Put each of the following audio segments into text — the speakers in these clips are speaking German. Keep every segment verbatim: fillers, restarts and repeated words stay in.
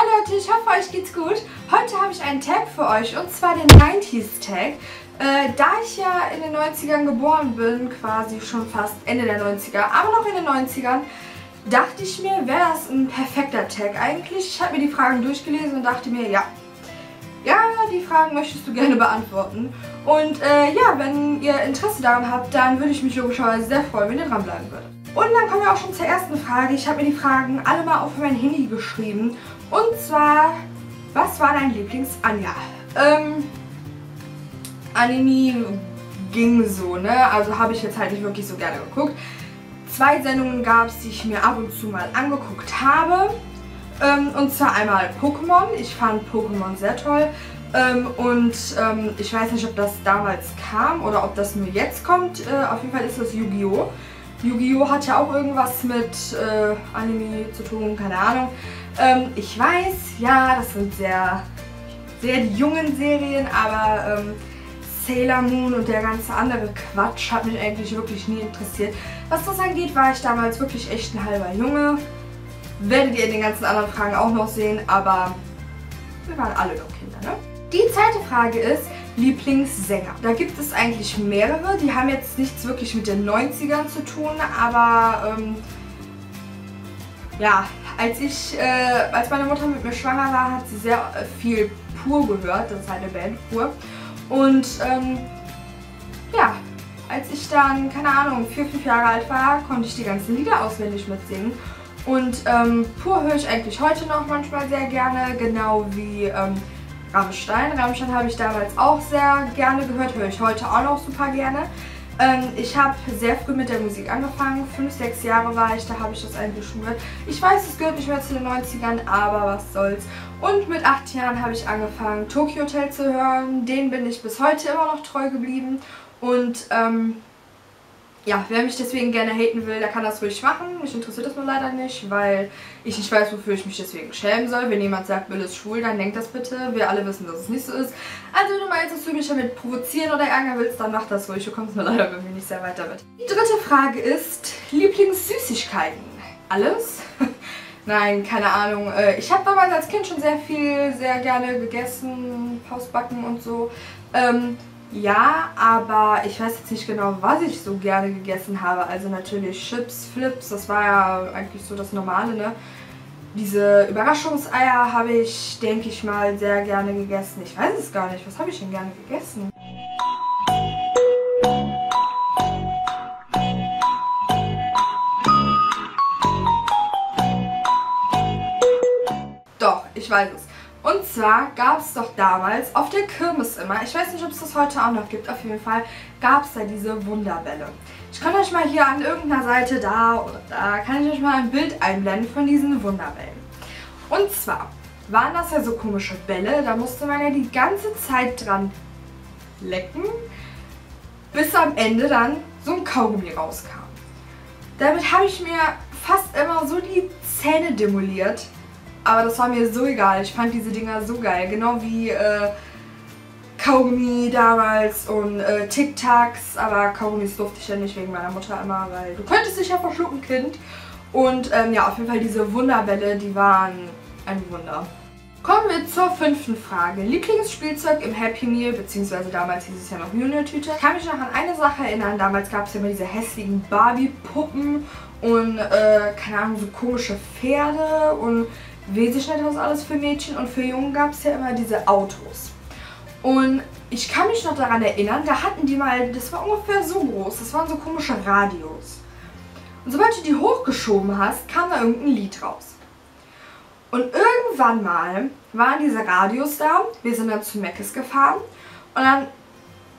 Hi Leute, ich hoffe, euch geht's gut. Heute habe ich einen Tag für euch, und zwar den neunziger Tag. Äh, da ich ja in den neunzigern geboren bin, quasi schon fast Ende der neunziger, aber noch in den neunzigern, dachte ich mir, wäre das ein perfekter Tag eigentlich. Ich habe mir die Fragen durchgelesen und dachte mir, ja, ja, die Fragen möchtest du gerne beantworten. Und äh, ja, wenn ihr Interesse daran habt, dann würde ich mich logischerweise sehr freuen, wenn ihr dranbleiben würdet. Und dann kommen wir auch schon zur ersten Frage. Ich habe mir die Fragen alle mal auf mein Handy geschrieben. Und zwar, was war dein Lieblings-Anja? Ähm, Anime ging so, ne? Also habe ich jetzt halt nicht wirklich so gerne geguckt. Zwei Sendungen gab es, die ich mir ab und zu mal angeguckt habe. Ähm, und zwar einmal Pokémon. Ich fand Pokémon sehr toll. Ähm, und ähm, ich weiß nicht, ob das damals kam oder ob das nur jetzt kommt. Äh, auf jeden Fall ist das Yu-Gi-Oh! Yu-Gi-Oh! Hat ja auch irgendwas mit äh, Anime zu tun, keine Ahnung. Ähm, ich weiß, ja, das sind sehr, sehr die jungen Serien, aber ähm, Sailor Moon und der ganze andere Quatsch hat mich eigentlich wirklich nie interessiert. Was das angeht, war ich damals wirklich echt ein halber Junge. Werdet ihr in den ganzen anderen Fragen auch noch sehen, aber wir waren alle noch Kinder, ne? Die zweite Frage ist, Lieblingssänger. Da gibt es eigentlich mehrere, die haben jetzt nichts wirklich mit den neunzigern zu tun, aber ähm, ja, als ich, äh, als meine Mutter mit mir schwanger war, hat sie sehr viel Pur gehört, das ist eine Band, Pur. Und ähm, ja, als ich dann, keine Ahnung, vier, fünf Jahre alt war, konnte ich die ganzen Lieder auswendig mitsingen. Und ähm, Pur höre ich eigentlich heute noch manchmal sehr gerne, genau wie ähm, Rammstein. Rammstein habe ich damals auch sehr gerne gehört, höre ich heute auch noch super gerne. Ähm, ich habe sehr früh mit der Musik angefangen, fünf, sechs Jahre war ich, da habe ich das eigentlich schon gehört. Ich weiß, es gehört nicht mehr zu den neunzigern, aber was soll's. Und mit acht Jahren habe ich angefangen, Tokio Hotel zu hören, den bin ich bis heute immer noch treu geblieben. Und ähm, ja, wer mich deswegen gerne haten will, der kann das ruhig machen. Mich interessiert das nur leider nicht, weil ich nicht weiß, wofür ich mich deswegen schämen soll. Wenn jemand sagt, Bill ist schwul, dann denkt das bitte. Wir alle wissen, dass es nicht so ist. Also wenn du meinst, dass du mich damit provozieren oder ärgern willst, dann mach das ruhig. Du kommst nur leider bei mir nicht sehr weit damit. Die dritte Frage ist, Lieblingssüßigkeiten. Alles? Nein, keine Ahnung. Ich habe damals als Kind schon sehr viel, sehr gerne gegessen, Hausbacken und so. Ähm... Ja, aber ich weiß jetzt nicht genau, was ich so gerne gegessen habe. Also natürlich Chips, Flips, das war ja eigentlich so das Normale, ne? Diese Überraschungseier habe ich, denke ich mal, sehr gerne gegessen. Ich weiß es gar nicht, was habe ich denn gerne gegessen? Doch, ich weiß es. Und zwar gab es doch damals auf der Kirmes immer, ich weiß nicht, ob es das heute auch noch gibt, auf jeden Fall gab es da diese Wunderbälle. Ich kann euch mal hier an irgendeiner Seite, da oder da, kann ich euch mal ein Bild einblenden von diesen Wunderbällen. Und zwar waren das ja so komische Bälle, da musste man ja die ganze Zeit dran lecken, bis am Ende dann so ein Kaugummi rauskam. Damit habe ich mir fast immer so die Zähne demoliert. Aber das war mir so egal. Ich fand diese Dinger so geil. Genau wie äh, Kaugummi damals und äh, Tic Tacs. Aber Kaugummis durfte ich ja nicht wegen meiner Mutter immer, weil du könntest dich ja verschlucken, Kind. Und ähm, ja, auf jeden Fall diese Wunderbälle, die waren ein Wunder. Kommen wir zur fünften Frage. Lieblingsspielzeug im Happy Meal, beziehungsweise damals hieß es ja noch Junior-Tüte. Ich kann mich noch an eine Sache erinnern. Damals gab es ja immer diese hässlichen Barbie-Puppen und äh, keine Ahnung, so komische Pferde und weiß ich nicht, was alles für Mädchen und für Jungen gab es ja immer diese Autos. Und ich kann mich noch daran erinnern, da hatten die mal, das war ungefähr so groß, das waren so komische Radios. Und sobald du die hochgeschoben hast, kam da irgendein Lied raus. Und irgendwann mal waren diese Radios da, wir sind dann zu Meckes gefahren und dann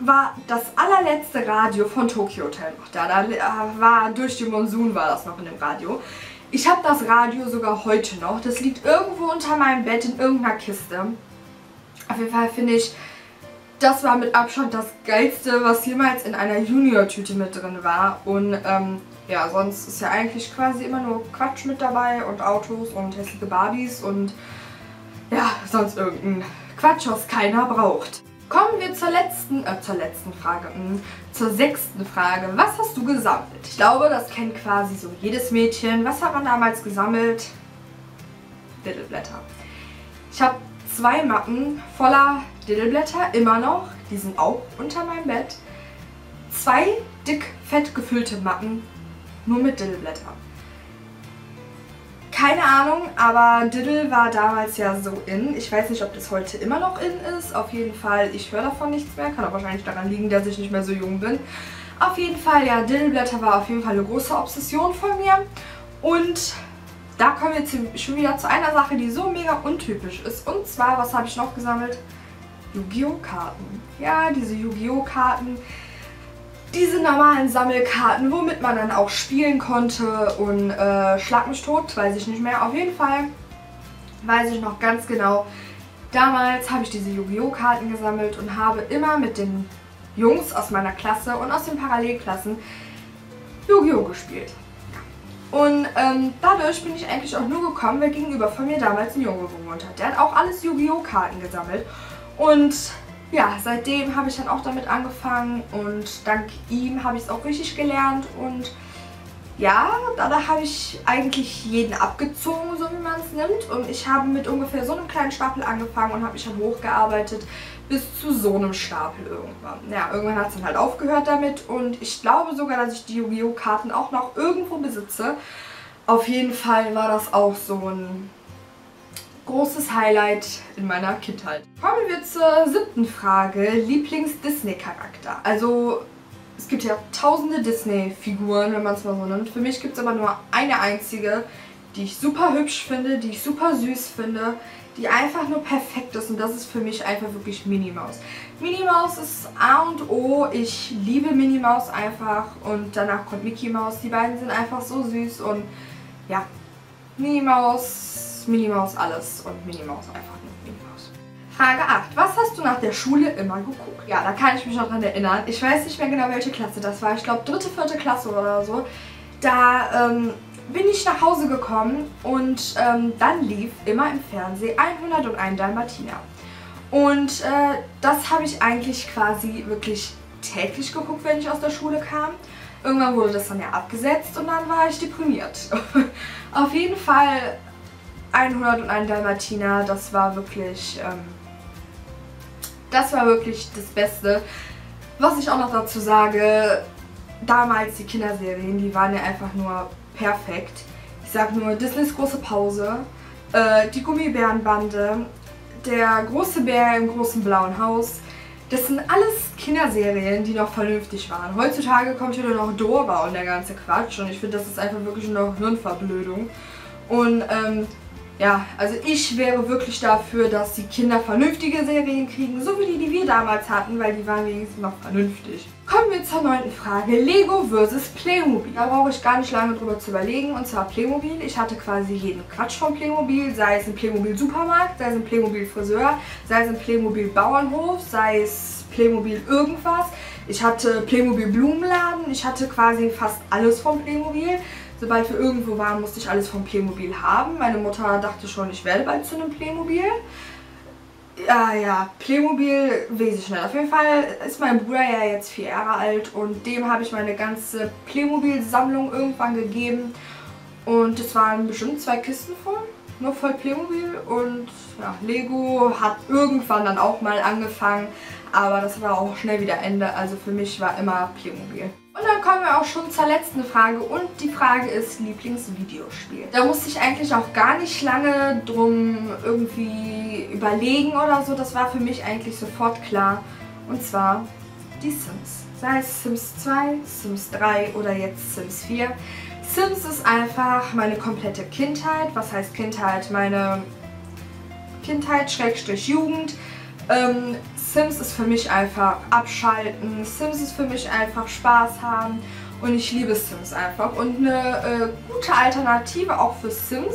war das allerletzte Radio von Tokio Hotel noch da. Da war, durch den Monsun war das noch in dem Radio. Ich habe das Radio sogar heute noch. Das liegt irgendwo unter meinem Bett in irgendeiner Kiste. Auf jeden Fall finde ich, das war mit Abstand das Geilste, was jemals in einer Junior-Tüte mit drin war. Und ähm, ja, sonst ist ja eigentlich quasi immer nur Quatsch mit dabei und Autos und hässliche Barbies und ja, sonst irgendein Quatsch, was keiner braucht. Kommen wir zur letzten, äh, zur letzten Frage, mh, zur sechsten Frage. Was hast du gesammelt? Ich glaube, das kennt quasi so jedes Mädchen. Was hat man damals gesammelt? Diddleblätter. Ich habe zwei Mappen voller Diddleblätter, immer noch. Die sind auch unter meinem Bett. Zwei dick, fett gefüllte Mappen, nur mit Diddleblätter. Keine Ahnung, aber Diddle war damals ja so in. Ich weiß nicht, ob das heute immer noch in ist. Auf jeden Fall, ich höre davon nichts mehr. Kann auch wahrscheinlich daran liegen, dass ich nicht mehr so jung bin. Auf jeden Fall, ja, Diddleblätter war auf jeden Fall eine große Obsession von mir. Und da kommen wir zu, schon wieder zu einer Sache, die so mega untypisch ist. Und zwar, was habe ich noch gesammelt? Yu-Gi-Oh! Karten. Ja, diese Yu-Gi-Oh! Karten. Diese normalen Sammelkarten, womit man dann auch spielen konnte und äh, schlag mich tot, weiß ich nicht mehr. Auf jeden Fall weiß ich noch ganz genau, damals habe ich diese Yu-Gi-Oh! Karten gesammelt und habe immer mit den Jungs aus meiner Klasse und aus den Parallelklassen Yu-Gi-Oh! Gespielt. Und ähm, dadurch bin ich eigentlich auch nur gekommen, weil gegenüber von mir damals ein Junge gewohnt hat. Der hat auch alles Yu-Gi-Oh! Karten gesammelt. Und ja, seitdem habe ich dann auch damit angefangen und dank ihm habe ich es auch richtig gelernt. Und ja, danach habe ich eigentlich jeden abgezogen, so wie man es nimmt. Und ich habe mit ungefähr so einem kleinen Stapel angefangen und habe mich dann hochgearbeitet bis zu so einem Stapel irgendwann. Ja, irgendwann hat es dann halt aufgehört damit und ich glaube sogar, dass ich die Yu-Gi-Oh! Karten auch noch irgendwo besitze. Auf jeden Fall war das auch so ein großes Highlight in meiner Kindheit. Kommen wir zur siebten Frage, Lieblings-Disney-Charakter. Also es gibt ja tausende Disney-Figuren, wenn man es mal so nimmt. Für mich gibt es aber nur eine einzige, die ich super hübsch finde, die ich super süß finde, die einfach nur perfekt ist und das ist für mich einfach wirklich Minnie Maus. Minnie Maus ist A und O, ich liebe Minnie Maus einfach und danach kommt Mickey Maus. Die beiden sind einfach so süß und ja, Minnie Maus... Minnie Maus alles und Minnie Maus einfach nur Minnie Maus. Frage acht. Was hast du nach der Schule immer geguckt? Ja, da kann ich mich noch dran erinnern. Ich weiß nicht mehr genau, welche Klasse das war. Ich glaube, dritte, vierte Klasse oder so. Da ähm, bin ich nach Hause gekommen und ähm, dann lief immer im Fernsehen hunderteins Dalmatiner. Und äh, das habe ich eigentlich quasi wirklich täglich geguckt, wenn ich aus der Schule kam. Irgendwann wurde das dann ja abgesetzt und dann war ich deprimiert. Auf jeden Fall... hunderteins Dalmatiner, das war wirklich, ähm, das war wirklich das Beste. Was ich auch noch dazu sage, damals die Kinderserien, die waren ja einfach nur perfekt. Ich sag nur Disneys große Pause, äh, die Gummibärenbande, der große Bär im großen blauen Haus. Das sind alles Kinderserien, die noch vernünftig waren. Heutzutage kommt hier nur noch Dora und der ganze Quatsch und ich finde, das ist einfach wirklich nur noch Hirnverblödung. Und ähm, ja, also ich wäre wirklich dafür, dass die Kinder vernünftige Serien kriegen, so wie die, die wir damals hatten, weil die waren wenigstens noch vernünftig. Kommen wir zur neunten Frage, Lego versus Playmobil. Da brauche ich gar nicht lange drüber zu überlegen, und zwar Playmobil. Ich hatte quasi jeden Quatsch von Playmobil, sei es ein Playmobil-Supermarkt, sei es ein Playmobil-Friseur, sei es ein Playmobil-Bauernhof, sei es Playmobil-Irgendwas. Ich hatte Playmobil-Blumenladen, ich hatte quasi fast alles von Playmobil. Sobald wir irgendwo waren, musste ich alles vom Playmobil haben. Meine Mutter dachte schon, ich werde bald zu einem Playmobil. Ja, ja, Playmobil wesentlich nicht. Auf jeden Fall ist mein Bruder ja jetzt vier Jahre alt und dem habe ich meine ganze Playmobil-Sammlung irgendwann gegeben. Und es waren bestimmt zwei Kisten voll, nur voll Playmobil. Und ja, Lego hat irgendwann dann auch mal angefangen, aber das war auch schnell wieder Ende. Also für mich war immer Playmobil. Und dann kommen wir auch schon zur letzten Frage und die Frage ist Lieblingsvideospiel. Da musste ich eigentlich auch gar nicht lange drum irgendwie überlegen oder so. Das war für mich eigentlich sofort klar. Und zwar die Sims. Sei es Sims zwei, Sims drei oder jetzt Sims vier. Sims ist einfach meine komplette Kindheit. Was heißt Kindheit? Meine Kindheit, Schrägstrich Jugend. Ähm, Sims ist für mich einfach abschalten, Sims ist für mich einfach Spaß haben und ich liebe Sims einfach. Und eine äh, gute Alternative auch für Sims,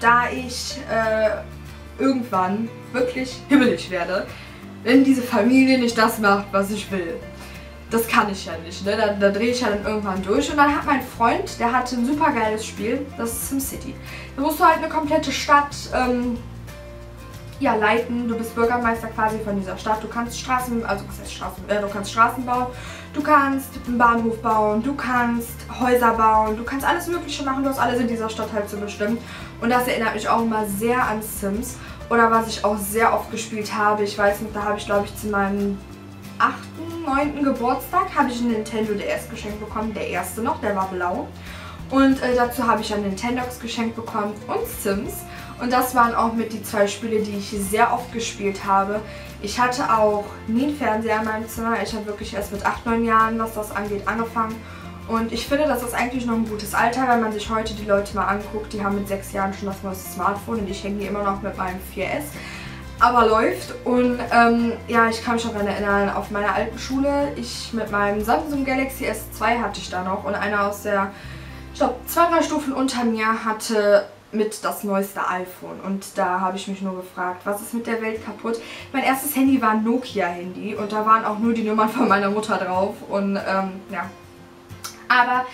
da ich äh, irgendwann wirklich himmelig werde, wenn diese Familie nicht das macht, was ich will. Das kann ich ja nicht, ne? da, da drehe ich ja dann irgendwann durch. Und dann hat mein Freund, der hatte ein super geiles Spiel, das ist Sim City. Da musst du halt eine komplette Stadt... Ähm, Ja, leiten, du bist Bürgermeister quasi von dieser Stadt, du kannst Straßen, also was heißt Straßen, äh, du kannst Straßen bauen, du kannst einen Bahnhof bauen, du kannst Häuser bauen, du kannst alles mögliche machen, du hast alles in dieser Stadt halt zu bestimmen und das erinnert mich auch immer sehr an Sims Oder was ich auch sehr oft gespielt habe, ich weiß nicht, da habe ich glaube ich zu meinem achten, neunten Geburtstag habe ich einen Nintendo D S geschenkt bekommen, der erste noch, der war blau. Und äh, dazu habe ich einen Nintendogs geschenkt bekommen und Sims. Und das waren auch mit die zwei Spiele, die ich sehr oft gespielt habe. Ich hatte auch nie einen Fernseher in meinem Zimmer. Ich habe wirklich erst mit acht, neun Jahren, was das angeht, angefangen. Und ich finde, das ist eigentlich noch ein gutes Alter, wenn man sich heute die Leute mal anguckt. Die haben mit sechs Jahren schon das neueste Smartphone und ich hänge hier immer noch mit meinem vier S. Aber läuft. Und ähm, ja, ich kann mich noch daran erinnern, auf meiner alten Schule, ich mit meinem Samsung Galaxy S zwei hatte ich da noch. Und einer aus der, ich glaube, zwei, drei Stufen unter mir hatte mit das neueste iPhone. Und da habe ich mich nur gefragt, was ist mit der Welt kaputt? Mein erstes Handy war ein Nokia-Handy und da waren auch nur die Nummern von meiner Mutter drauf. Und ähm, ja. Aber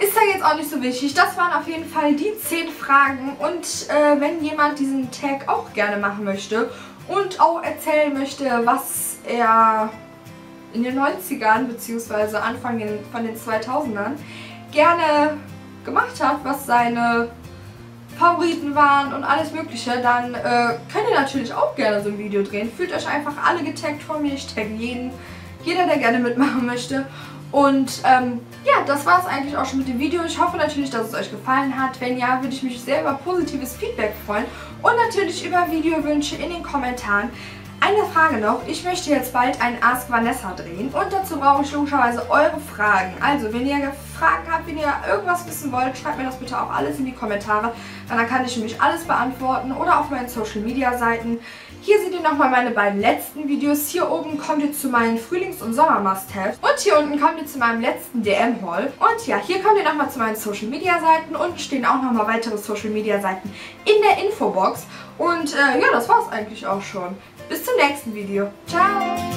ist ja jetzt auch nicht so wichtig. Das waren auf jeden Fall die zehn Fragen. Und äh, wenn jemand diesen Tag auch gerne machen möchte und auch erzählen möchte, was er in den neunzigern bzw. Anfang von den zweitausendern gerne gemacht hat, was seine Favoriten waren und alles mögliche, dann äh, könnt ihr natürlich auch gerne so ein Video drehen. Fühlt euch einfach alle getaggt von mir. Ich tagge jeden, jeder, der gerne mitmachen möchte. Und ähm, ja, das war es eigentlich auch schon mit dem Video. Ich hoffe natürlich, dass es euch gefallen hat. Wenn ja, würde ich mich sehr über positives Feedback freuen. Und natürlich über Videowünsche in den Kommentaren. Eine Frage noch. Ich möchte jetzt bald ein Ask Vanessa drehen. Und dazu brauche ich logischerweise eure Fragen. Also, wenn ihr Fragen habt, wenn ihr irgendwas wissen wollt, schreibt mir das bitte auch alles in die Kommentare. Dann kann ich nämlich alles beantworten oder auf meinen Social Media Seiten. Hier seht ihr nochmal meine beiden letzten Videos. Hier oben kommt ihr zu meinen Frühlings- und Sommer-Must-Haves. Und hier unten kommt ihr zu meinem letzten D M-Haul. Und ja, hier kommt ihr nochmal zu meinen Social-Media-Seiten. Unten stehen auch nochmal weitere Social-Media-Seiten in der Infobox. Und äh, ja, das war's eigentlich auch schon. Bis zum nächsten Video. Ciao!